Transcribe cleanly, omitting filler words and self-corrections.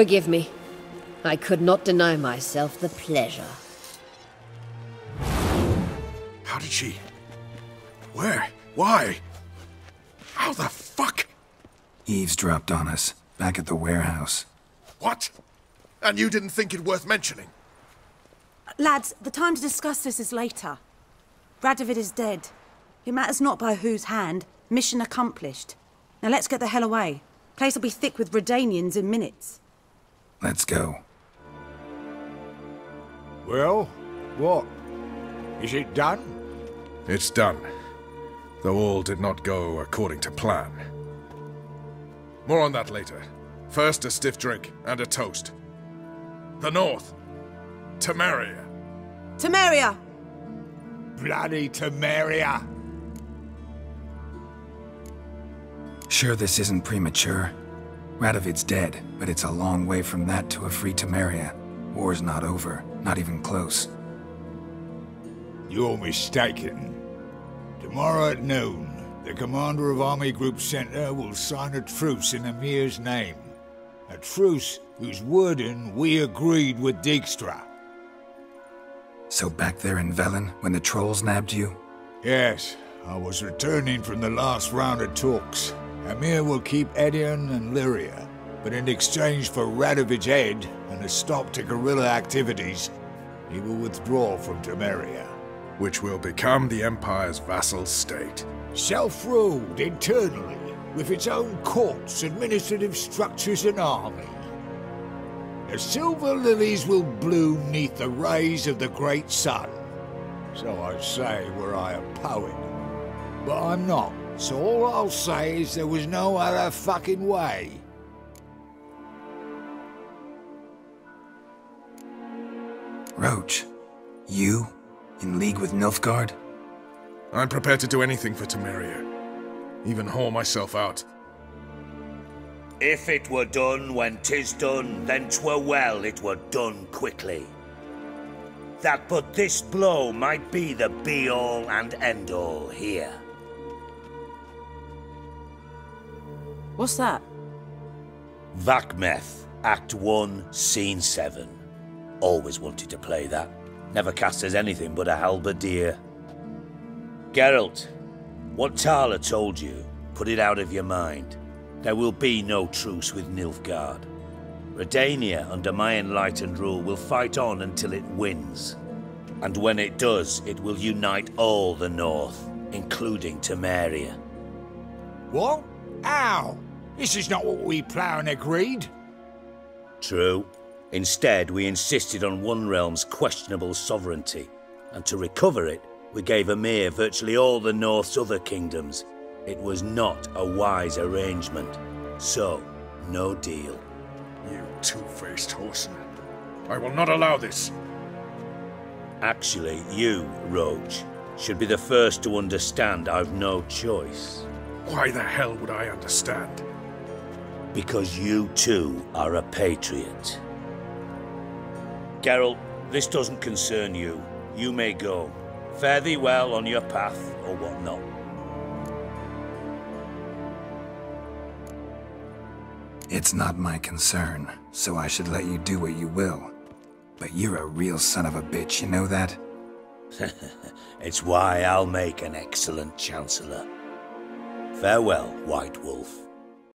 Forgive me. I could not deny myself the pleasure. How did she... Where? Why? How the fuck? Eavesdropped on us, back at the warehouse. What? And you didn't think it worth mentioning? Lads, the time to discuss this is later. Radovid is dead. It matters not by whose hand. Mission accomplished. Now let's get the hell away. Place will be thick with Redanians in minutes. Let's go. Well, what? Is it done? It's done. Though all did not go according to plan. More on that later. First, a stiff drink and a toast. The North. Temeria. Temeria! Bloody Temeria! Sure this isn't premature. Radovid's dead, but it's a long way from that to a free Temeria. War's not over, not even close. You're mistaken. Tomorrow at noon, the commander of Army Group Center will sign a truce in Amir's name. A truce whose wording we agreed with Dijkstra. So back there in Velen, when the Trolls nabbed you? Yes, I was returning from the last round of talks. Amir will keep Edirn and Lyria, but in exchange for Radovid's head and a stop to guerrilla activities, he will withdraw from Temeria. Which will become the Empire's vassal state. Self-ruled internally, with its own courts, administrative structures and army. The silver lilies will bloom neath the rays of the great sun. So I'd say were I a poet. But I'm not, so all I'll say is there was no other fucking way. Roach, you in league with Nilfgaard? I'm prepared to do anything for Temeria. Even haul myself out. If it were done when 'tis done, then 'twere well it were done quickly. That but this blow might be the be-all and end-all here. What's that? Vakmeth, Act 1, Scene 7. Always wanted to play that. Never cast as anything but a halberdier. Geralt, what Tala told you, put it out of your mind. There will be no truce with Nilfgaard. Redania, under my enlightened rule, will fight on until it wins. And when it does, it will unite all the North, including Temeria. What? Ow! This is not what we planned and agreed. True. Instead, we insisted on one realm's questionable sovereignty. And to recover it, we gave Amir virtually all the North's other kingdoms. It was not a wise arrangement, so no deal. You two-faced horseman. I will not allow this. Actually, you, Roach, should be the first to understand I've no choice. Why the hell would I understand? Because you too are a patriot. Geralt, this doesn't concern you. You may go. Fare thee well on your path, or whatnot. It's not my concern, so I should let you do what you will. But you're a real son of a bitch, you know that? It's why I'll make an excellent Chancellor. Farewell, White Wolf.